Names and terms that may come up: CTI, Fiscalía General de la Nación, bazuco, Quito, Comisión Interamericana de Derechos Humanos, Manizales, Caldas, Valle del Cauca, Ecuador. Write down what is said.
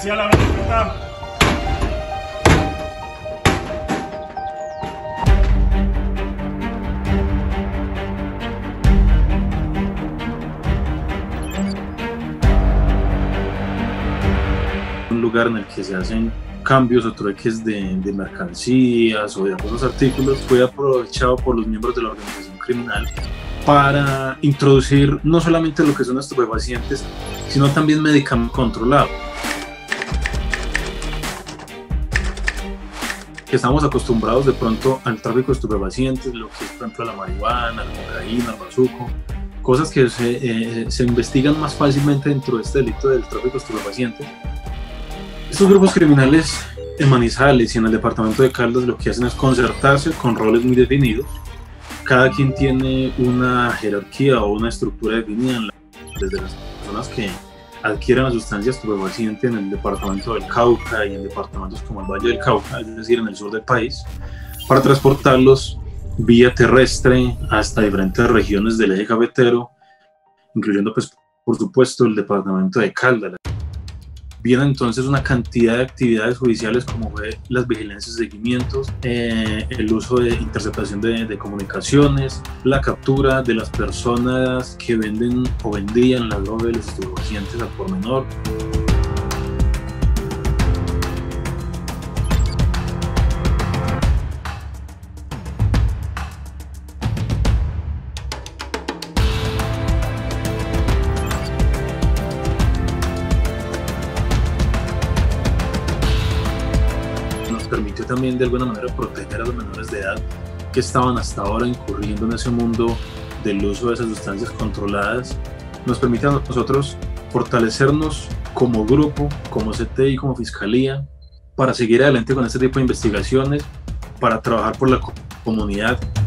policía la bicicleta. Un lugar en el que se hacen cambios o trueques de mercancías o de algunos artículos fue aprovechado por los miembros de la organización criminal para introducir no solamente lo que son estupefacientes, sino también medicamentos controlados. Estamos acostumbrados de pronto al tráfico de estupefacientes, lo que es por ejemplo la marihuana, la cocaína, el bazuco, cosas que se investigan más fácilmente dentro de este delito del tráfico de estupefacientes. Estos grupos criminales en Manizales y en el departamento de Caldas lo que hacen es concertarse con roles muy definidos. Cada quien tiene una jerarquía o una estructura definida, desde las personas que adquieren la sustancia estupefaciente en el departamento del Cauca y en departamentos como el Valle del Cauca, es decir, en el sur del país, para transportarlos vía terrestre hasta diferentes regiones del eje cafetero, incluyendo, pues, por supuesto, el departamento de Caldas. Vienen entonces una cantidad de actividades judiciales como fue las vigilancias y seguimientos, el uso de interceptación de comunicaciones, la captura de las personas que venden o vendían la droga de los estupefacientes al por menor. Permitió también de alguna manera proteger a los menores de edad que estaban hasta ahora incurriendo en ese mundo del uso de esas sustancias controladas. Nos permite a nosotros fortalecernos como grupo, como CTI, como Fiscalía, para seguir adelante con este tipo de investigaciones, para trabajar por la comunidad.